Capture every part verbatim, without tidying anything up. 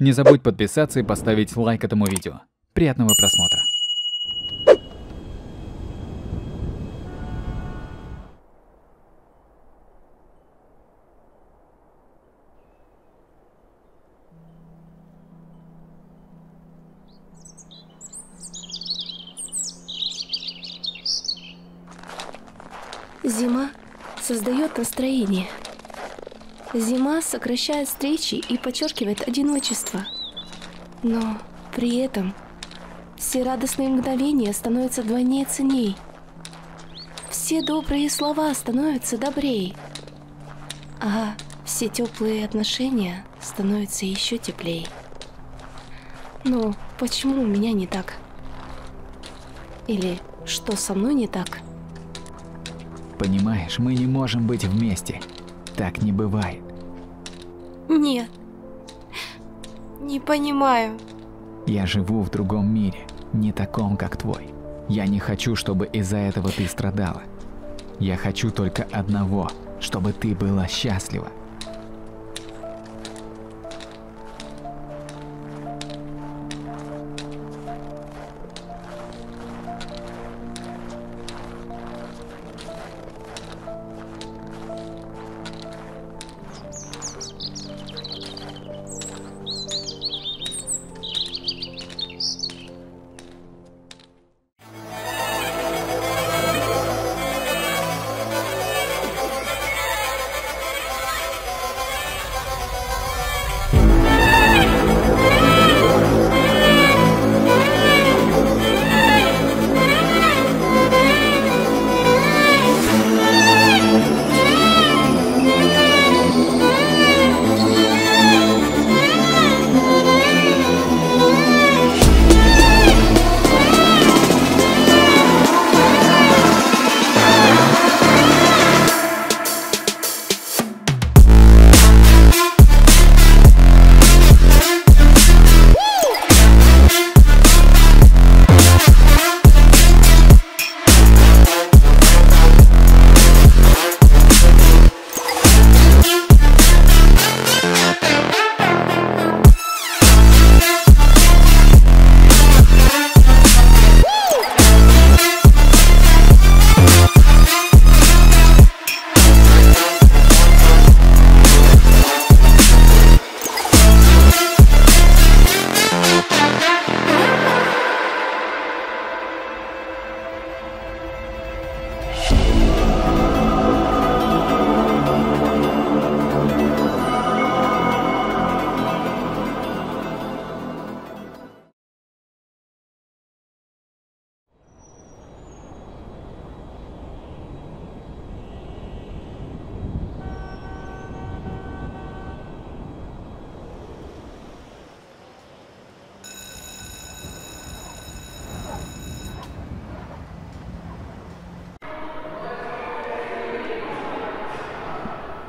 Не забудь подписаться и поставить лайк этому видео. Приятного просмотра. Зима создает настроение. Зима сокращает встречи и подчеркивает одиночество. Но при этом все радостные мгновения становятся вдвойне ценней. Все добрые слова становятся добрее. А все теплые отношения становятся еще теплее. Но почему у меня не так? Или что со мной не так? Понимаешь, мы не можем быть вместе. Так не бывает. Нет. Не понимаю. Я живу в другом мире, не таком, как твой. Я не хочу, чтобы из-за этого ты страдала. Я хочу только одного, чтобы ты была счастлива.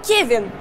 Кевин!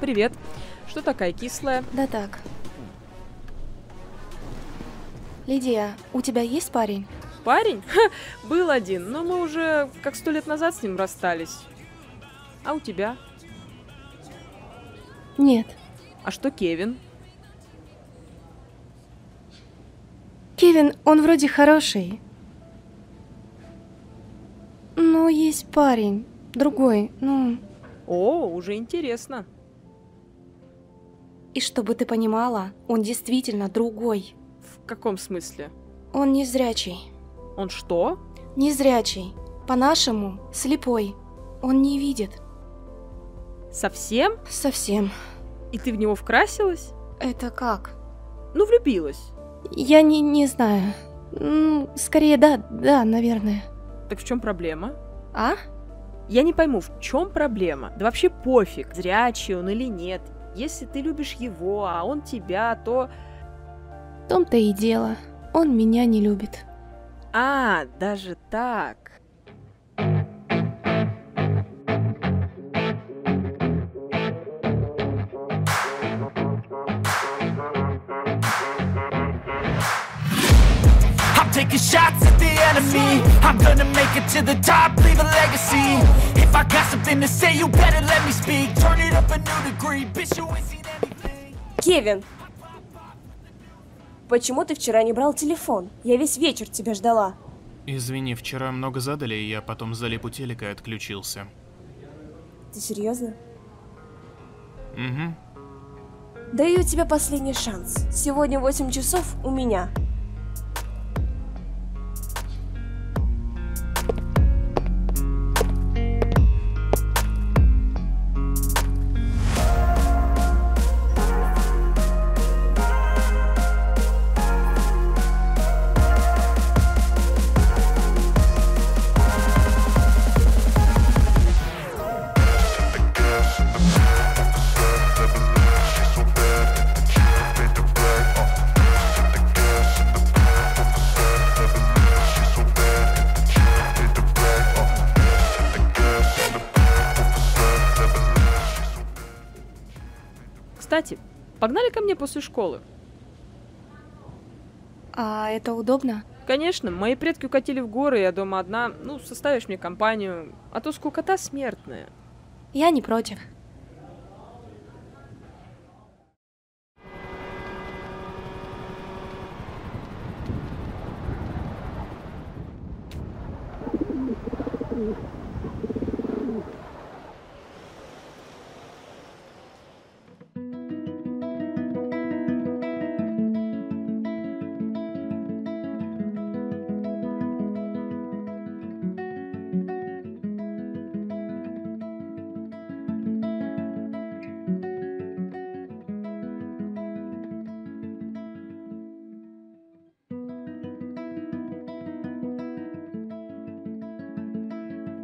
Привет. Что такая кислая? Да так. Лидия, у тебя есть парень? парень? Был один, но мы уже как сто лет назад с ним расстались. А у тебя? Нет. А что Кевин? Кевин, он вроде хороший. Но есть парень, другой, ну... О, уже интересно. И чтобы ты понимала, он действительно другой. В каком смысле? Он незрячий. Он что? Незрячий. По-нашему, слепой. Он не видит. Совсем? Совсем. И ты в него вкрасилась? Это как? Ну, влюбилась. Я не, не знаю. Ну, скорее, да, да, наверное. Так в чем проблема? А? Я не пойму, в чем проблема? Да вообще пофиг, зрячий он или нет. Если ты любишь его, а он тебя, то... В том-то и дело. Он меня не любит. А, даже так. Taking shots at the enemy. I'm gonna make it to the top, leave a legacy. If I got something to say, you better let me speak. Turn it up a new degree, bitch, you ain't seen anything. Кевин, почему ты вчера не брал телефон? Я весь вечер тебя ждала. Извини, вчера много задали, и я потом залип у телека и отключился. Ты серьезно? Угу. Даю тебе последний шанс. Сегодня восемь часов у меня. Кстати, погнали ко мне после школы. А это удобно? Конечно, мои предки укатили в горы, я дома одна. Ну, составишь мне компанию, а то скукота смертная. Я не против.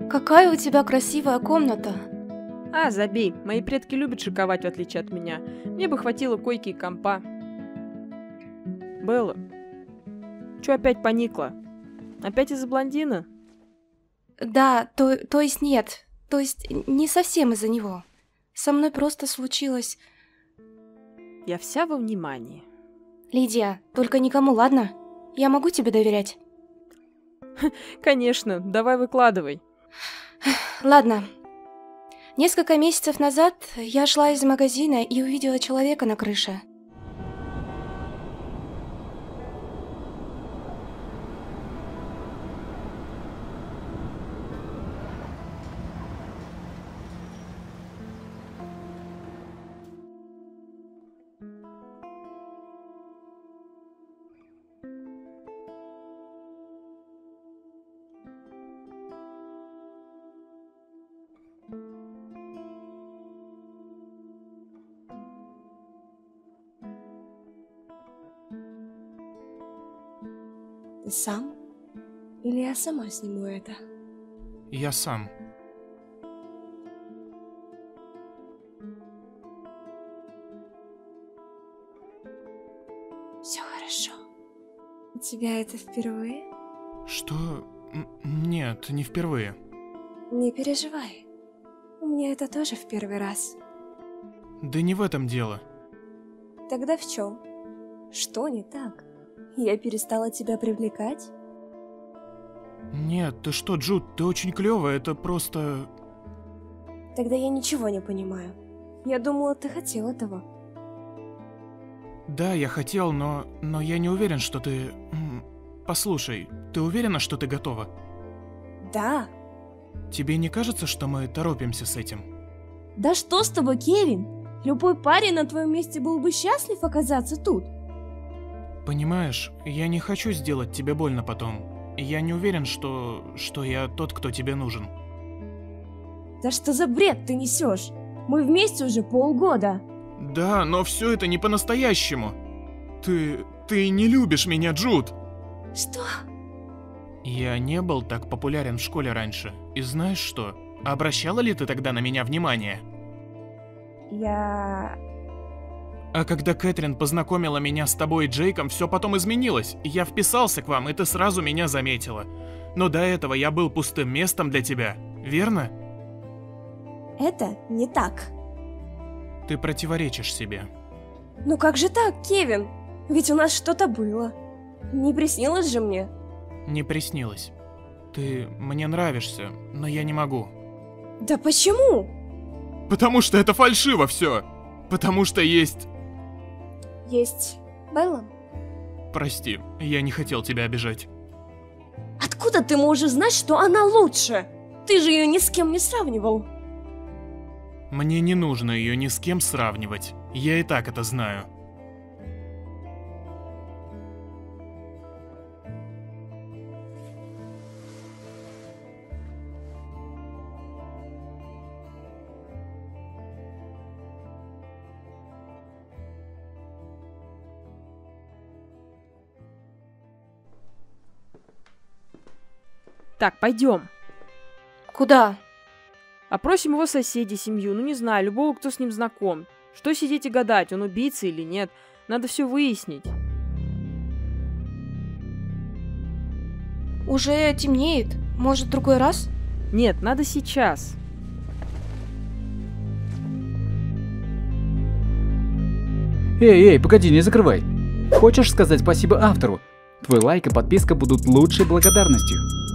Какая у тебя красивая комната. А, забей. Мои предки любят шиковать, в отличие от меня. Мне бы хватило койки и компа. Белла, чё опять поникла? Опять из-за блондина? Да, то, то есть нет. То есть не совсем из-за него. Со мной просто случилось... Я вся во внимании. Лидия, только никому, ладно? Я могу тебе доверять? Конечно, давай выкладывай. Ладно. Несколько месяцев назад я шла из магазина и увидела человека на крыше. Ты сам? Или я сама сниму это? Я сам. Все хорошо. У тебя это впервые? Что? Нет, не впервые. Не переживай. У меня это тоже в первый раз. Да не в этом дело. Тогда в чем? Что не так? Я перестала тебя привлекать? Нет, ты что, Джуд, ты очень клевая, это просто... Тогда я ничего не понимаю. Я думала, ты хотел этого. Да, я хотел, но... но я не уверен, что ты... Послушай, ты уверена, что ты готова? Да. Тебе не кажется, что мы торопимся с этим? Да что с тобой, Кевин? Любой парень на твоем месте был бы счастлив оказаться тут. Понимаешь, я не хочу сделать тебе больно потом. Я не уверен, что... что я тот, кто тебе нужен. Да что за бред ты несешь? Мы вместе уже полгода. Да, но все это не по-настоящему. Ты... ты не любишь меня, Джуд. Что? Я не был так популярен в школе раньше. И знаешь что? Обращала ли ты тогда на меня внимание? Я... А когда Кэтрин познакомила меня с тобой и Джейком, все потом изменилось. Я вписался к вам, и ты сразу меня заметила. Но до этого я был пустым местом для тебя, верно? Это не так. Ты противоречишь себе. Ну как же так, Кевин? Ведь у нас что-то было. Не приснилось же мне? Не приснилось. Ты мне нравишься, но я не могу. Да почему? Потому что это фальшиво все. Потому что есть... Есть Белла. Прости, я не хотел тебя обижать. Откуда ты можешь знать, что она лучше? Ты же ее ни с кем не сравнивал. Мне не нужно ее ни с кем сравнивать. Я и так это знаю. Так, пойдем. Куда? Опросим его соседей, семью, ну не знаю, любого, кто с ним знаком. Что сидеть и гадать, он убийца или нет? Надо все выяснить. Уже темнеет. Может, в другой раз? Нет, надо сейчас. Эй, эй, погоди, не закрывай. Хочешь сказать спасибо автору? Твой лайк и подписка будут лучшей благодарностью.